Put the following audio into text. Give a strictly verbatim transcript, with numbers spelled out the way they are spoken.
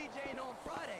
C J in on Friday.